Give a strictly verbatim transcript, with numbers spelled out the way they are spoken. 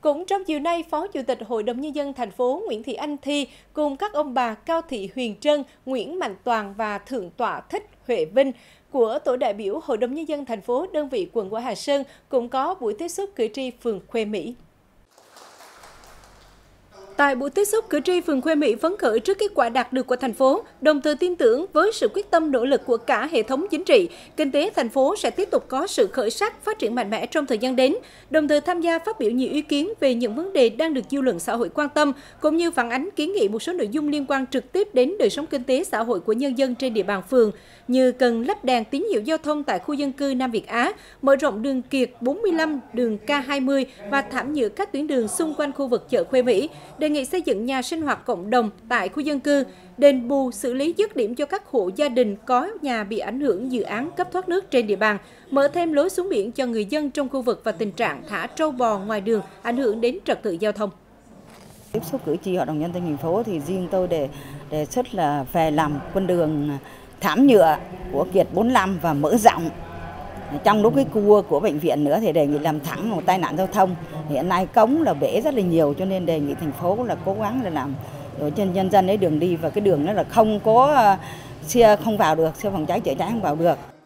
Cũng trong chiều nay, Phó Chủ tịch Hội đồng Nhân dân thành phố Nguyễn Thị Anh Thi cùng các ông bà Cao Thị Huyền Trân, Nguyễn Mạnh Toàn và Thượng tọa Thích Huệ Vinh của Tổ đại biểu Hội đồng Nhân dân thành phố đơn vị quận Hòa Hà Sơn cũng có buổi tiếp xúc cử tri phường Khuê Mỹ. Tại buổi tiếp xúc, cử tri phường Khuê Mỹ phấn khởi trước kết quả đạt được của thành phố, đồng thời tin tưởng với sự quyết tâm nỗ lực của cả hệ thống chính trị, kinh tế thành phố sẽ tiếp tục có sự khởi sắc, phát triển mạnh mẽ trong thời gian đến, đồng thời tham gia phát biểu nhiều ý kiến về những vấn đề đang được dư luận xã hội quan tâm, cũng như phản ánh kiến nghị một số nội dung liên quan trực tiếp đến đời sống kinh tế xã hội của nhân dân trên địa bàn phường, như cần lắp đèn tín hiệu giao thông tại khu dân cư Nam Việt Á, mở rộng đường Kiệt bốn mươi lăm, đường K hai mươi và thảm nhựa các tuyến đường xung quanh khu vực chợ Khuê Mỹ, đề nghị xây dựng nhà sinh hoạt cộng đồng tại khu dân cư, đền bù xử lý dứt điểm cho các hộ gia đình có nhà bị ảnh hưởng dự án cấp thoát nước trên địa bàn, mở thêm lối xuống biển cho người dân trong khu vực và tình trạng thả trâu bò ngoài đường ảnh hưởng đến trật tự giao thông. Tiếp xúc cử tri Hội đồng Nhân dân thành phố thì riêng tôi đề đề xuất là về làm con đường thảm nhựa của Kiệt bốn mươi lăm và mở rộng. Trong lúc cái cua của bệnh viện nữa thì đề nghị làm thẳng một tai nạn giao thông. Hiện nay cống là bể rất là nhiều cho nên đề nghị thành phố cũng là cố gắng là làm để cho nhân dân ấy đường đi và cái đường đó là không có xe không vào được, xe phòng cháy chữa cháy không vào được.